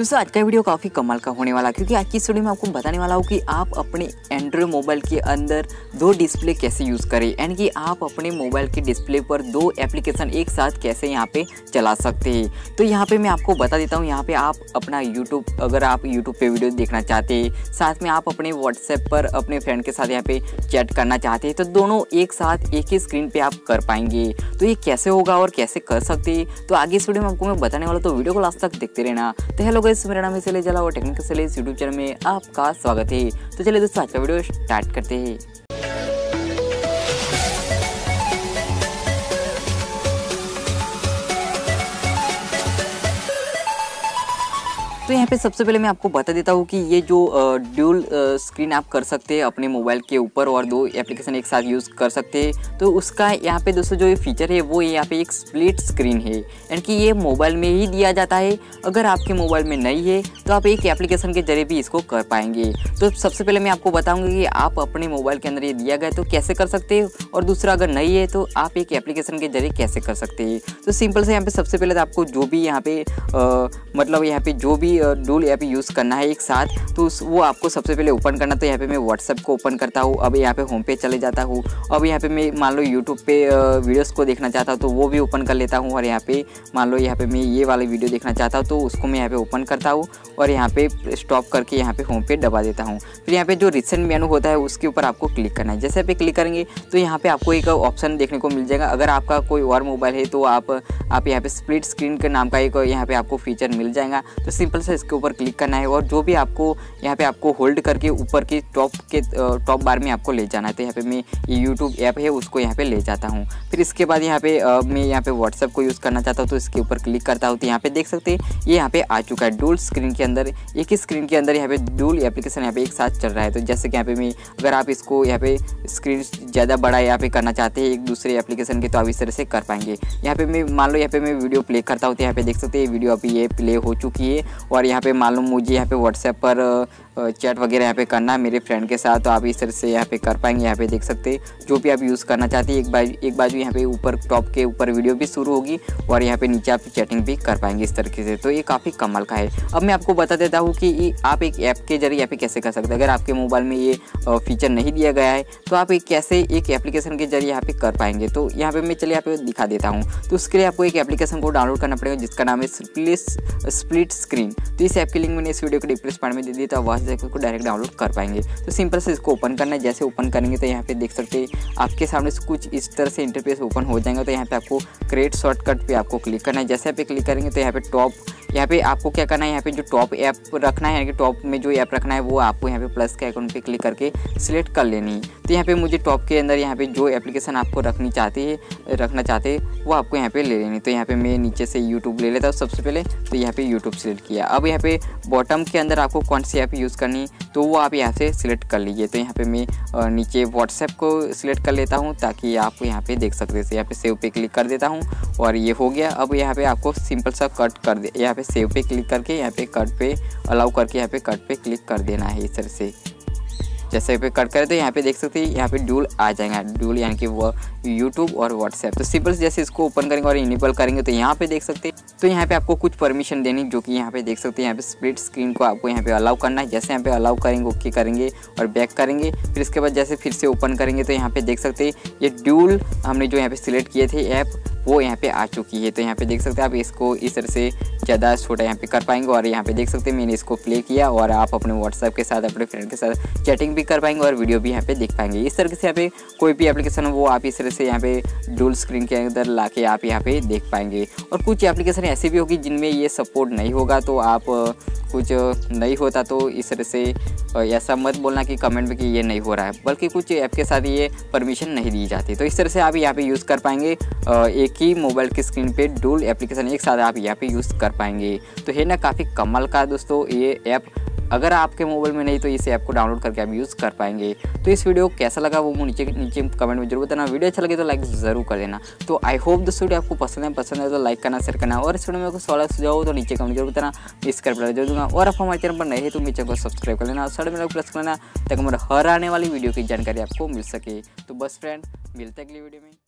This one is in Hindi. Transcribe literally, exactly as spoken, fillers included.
दोस्तों आज का वीडियो काफ़ी कमाल का होने वाला है, क्योंकि आज की इस वीडियो में आपको बताने वाला हूँ कि आप अपने एंड्रॉयड मोबाइल के अंदर दो डिस्प्ले कैसे यूज़ करें, यानी कि आप अपने मोबाइल के डिस्प्ले पर दो एप्लीकेशन एक साथ कैसे यहाँ पे चला सकते हैं। तो यहाँ पे मैं आपको बता देता हूँ, यहाँ पे आप अपना यूट्यूब, अगर आप यूट्यूब पर वीडियो देखना चाहते हैं, साथ में आप अपने व्हाट्सएप पर अपने फ्रेंड के साथ यहाँ पर चैट करना चाहते हैं, तो दोनों एक साथ एक ही स्क्रीन पर आप कर पाएंगे। तो ये कैसे होगा और कैसे कर सकते हैं, तो आगे इस वीडियो में आपको मैं बताने वाला, तो वीडियो को लास्ट तक देखते रहना। तो हेलो गाइस, मेरा नाम है शैलेश ज़ाला और टेक्निकल शैलेश यूट्यूब चैनल में आपका स्वागत है। तो चलिए दोस्तों आज का वीडियो स्टार्ट करते हैं। तो यहाँ पे सबसे पहले मैं आपको बता देता हूँ कि ये जो ड्यूल स्क्रीन आप कर सकते हैं अपने मोबाइल के ऊपर और दो एप्लीकेशन एक साथ यूज़ कर सकते हैं, तो उसका यहाँ पे दोस्तों जो ये फीचर है वो यहाँ पे एक स्प्लिट स्क्रीन है, यानी कि ये मोबाइल में ही दिया जाता है। अगर आपके मोबाइल में नहीं है तो आप एक एप्लीकेशन के जरिए भी इसको कर पाएंगे। तो सबसे पहले मैं आपको बताऊँगी कि आप अपने मोबाइल के अंदर ये दिया गया तो कैसे कर सकते हो, और दूसरा अगर नहीं है तो आप एक एप्लीकेशन के जरिए कैसे कर सकते हैं। तो सिंपल से यहाँ पर सबसे पहले तो आपको जो भी यहाँ पर मतलब यहाँ पर जो भी डूल ऐप यूज़ करना है एक साथ, तो वो आपको सबसे पहले ओपन करना। तो यहाँ पे मैं व्हाट्सएप को ओपन करता हूँ, अब यहाँ पे होम पे चले जाता हूँ। अब यहाँ पे मैं मान लो यूट्यूब पे वीडियोस को देखना चाहता हूँ तो वो भी ओपन कर लेता हूँ, और यहाँ पे मान लो यहाँ पे मैं ये वाली वीडियो देखना चाहता हूँ तो उसको मैं यहाँ पे ओपन करता हूँ और यहाँ पे स्टॉप करके यहाँ पे होम पे दबा देता हूँ। फिर यहाँ पे जो रिसेंट मेनू होता है उसके ऊपर आपको क्लिक करना है। जैसे आप क्लिक करेंगे तो यहाँ पे आपको एक ऑप्शन देखने को मिल जाएगा। अगर आपका कोई और मोबाइल है तो आप आप यहाँ पे स्प्लिट स्क्रीन के नाम का एक यहाँ पे आपको फीचर मिल जाएगा। तो सिंपल से इसके ऊपर क्लिक करना है और जो भी आपको यहाँ पे आपको होल्ड करके ऊपर की टॉप के टॉप बार में आपको ले जाना है। तो यहाँ पे मैं ये यूट्यूब ऐप है उसको यहाँ पे ले जाता हूँ। फिर इसके बाद यहाँ पे आ, मैं यहाँ पे व्हाट्सएप को यूज़ करना चाहता हूँ तो इसके ऊपर क्लिक करता हूँ। तो यहाँ पे देख सकते हैं ये यहाँ पे आ चुका है डुअल स्क्रीन के अंदर, एक ही स्क्रीन के अंदर यहाँ पे डुअल एप्लीकेशन यहाँ पे एक साथ चल रहा है। तो जैसे कि यहाँ पे मैं अगर आप इसको यहाँ पे स्क्रीन ज़्यादा बड़ा यहाँ पे करना चाहते हैं एक दूसरे एप्लीकेशन के, तो आप इस तरह से कर पाएंगे। यहाँ पे मैं मान लो यहाँ पे मैं वीडियो प्ले करता हूँ तो यहाँ पे देख सकते हैं वीडियो अभी ये प्ले हो चुकी है। और यहाँ पे मान लो मुझे यहाँ पे व्हाट्सएप पर चैट वगैरह यहाँ पे करना है मेरे फ्रेंड के साथ, तो आप इस तरह से यहाँ पे कर पाएंगे। यहाँ पे देख सकते हैं जो भी आप यूज़ करना चाहते हैं, एक बाजू एक बाजू यहाँ पे ऊपर टॉप के ऊपर वीडियो भी शुरू होगी और यहाँ पे नीचे आप चैटिंग भी कर पाएंगे इस तरीके से। तो ये काफ़ी कमाल का है। अब मैं आपको बता देता हूँ कि आप एक ऐप के जरिए यहाँ पे कैसे कर सकते हैं। अगर आपके मोबाइल में ये फीचर नहीं दिया गया है तो आप एक कैसे एक एप्लीकेशन के जरिए यहाँ पे कर पाएंगे। तो यहाँ पे मैं चलिए यहाँ पे दिखा देता हूँ। तो उसके लिए आपको एक एप्लीकेशन को डाउनलोड करना पड़ेगा जिसका नाम है स्प्लिस स्प्लिट स्क्रीन। तो इस ऐप की लिंक मैंने इस वीडियो के डिस्क्रिप्शन पार्ट में दे दी, तो आप वहाँ से इसको डायरेक्ट डाउनलोड कर पाएंगे। तो सिंपल से इसको ओपन करना है। जैसे ओपन करेंगे तो यहाँ पे देख सकते हैं आपके सामने कुछ इस तरह से इंटरफेस ओपन हो जाएगा। तो यहाँ पे आपको क्रिएट शॉर्टकट पे आपको क्लिक करना है। जैसे आप क्लिक करेंगे तो यहाँ पे टॉप यहाँ पे आपको क्या करना है, यहाँ पे जो टॉप ऐप रखना है, यानी कि टॉप में जो ऐप रखना है वो आपको यहाँ पे प्लस के आइकन पे क्लिक करके सिलेक्ट कर लेनी है। तो यहाँ पे मुझे टॉप के अंदर यहाँ पे जो एप्लीकेशन आपको रखनी चाहती है रखना चाहते हैं वो आपको यहाँ पे ले लेनी। तो यहाँ पे मैं नीचे से यूट्यूब ले लेता हूँ सबसे पहले, तो यहाँ पे यूट्यूब सिलेक्ट किया। अब यहाँ पे बॉटम के अंदर आपको कौन सी ऐप यूज़ करनी तो वो आप यहाँ से सिलेक्ट कर लीजिए। तो यहाँ पे मैं नीचे व्हाट्सएप को सिलेक्ट कर लेता हूँ ताकि आप यहाँ पे देख सकते हैं। यहाँ पे सेव पे क्लिक कर देता हूँ और ये हो गया। अब यहाँ पे आपको सिंपल सा कट कर दे, यहाँ पे सेव पे क्लिक करके यहाँ पे कट पे अलाउ करके यहाँ पे कट पे क्लिक कर देना है इस तरह से। जैसे पे कट करें तो यहाँ पे देख सकते हैं यहाँ पे डूल आ जाएगा, डूल यानी कि वो यूट्यूब और व्हाट्सएप। तो सिंपल से जैसे इसको ओपन करेंगे और इनेबल करेंगे तो यहाँ पे देख सकते हैं तो यहाँ पे आपको कुछ परमिशन देनी, जो कि यहाँ पे देख सकते हैं यहाँ पे स्प्लिट स्क्रीन को आपको यहाँ पे अलाउ करना है। जैसे यहाँ पे अलाउ करेंगे, ओके करेंगे और बैक करेंगे, फिर इसके बाद जैसे फिर से ओपन करेंगे तो यहाँ पे देख सकते हैं ये डूल हमने जो यहाँ पे सिलेक्ट किए थे ऐप वो यहाँ पे आ चुकी है। तो यहाँ पे देख सकते हैं आप इसको इस तरह से ज़्यादा छोटा यहाँ पे कर पाएंगे। और यहाँ पे देख सकते हैं मैंने इसको प्ले किया और आप अपने व्हाट्सएप के साथ अपने फ्रेंड के साथ चैटिंग भी कर पाएंगे और वीडियो भी यहाँ पे देख पाएंगे। इस तरह से यहाँ पे कोई भी एप्लीकेशन हो वो आप इस तरह से यहाँ पे डुअल स्क्रीन के अंदर ला के आप यहाँ पे देख पाएंगे। और कुछ एप्लीकेशन ऐसी भी होगी जिनमें ये सपोर्ट नहीं होगा, तो आप कुछ नहीं होता तो इस तरह से ऐसा मत बोलना कि कमेंट में कि ये नहीं हो रहा है, बल्कि कुछ ऐप के साथ ये परमिशन नहीं दी जाती। तो इस तरह से आप यहाँ पे यूज़ कर पाएंगे, एक ही मोबाइल की स्क्रीन पे डुअल एप्लीकेशन एक साथ आप यहाँ पे यूज़ कर पाएंगे। तो है ना काफ़ी कमाल का दोस्तों ये ऐप। अगर आपके मोबाइल में नहीं तो इस ऐप को डाउनलोड करके आप यूज़ कर पाएंगे। तो इस वीडियो को कैसा लगा वो नीचे नीचे कमेंट में जरूर बताना। वीडियो अच्छा लगे तो लाइक ज़रूर कर देना। तो आई होप दोस्तों वीडियो आपको पसंद है, पसंद है तो लाइक करना, शेयर करना। और इस वीडियो में कोई सवाल सुझाव हो तो नीचे कमेंट जरूर बताना, इस कर जरूर दूँगा। और आप हमारे चैनल पर नए हैं तो मेरे चैनल को सब्सक्राइब कर लेना, साढ़े मेरे को प्रेस करना ताकि हमारे हर आने वाली वीडियो की जानकारी आपको मिल सके। तो बस फ्रेंड, मिलते अगली वीडियो में।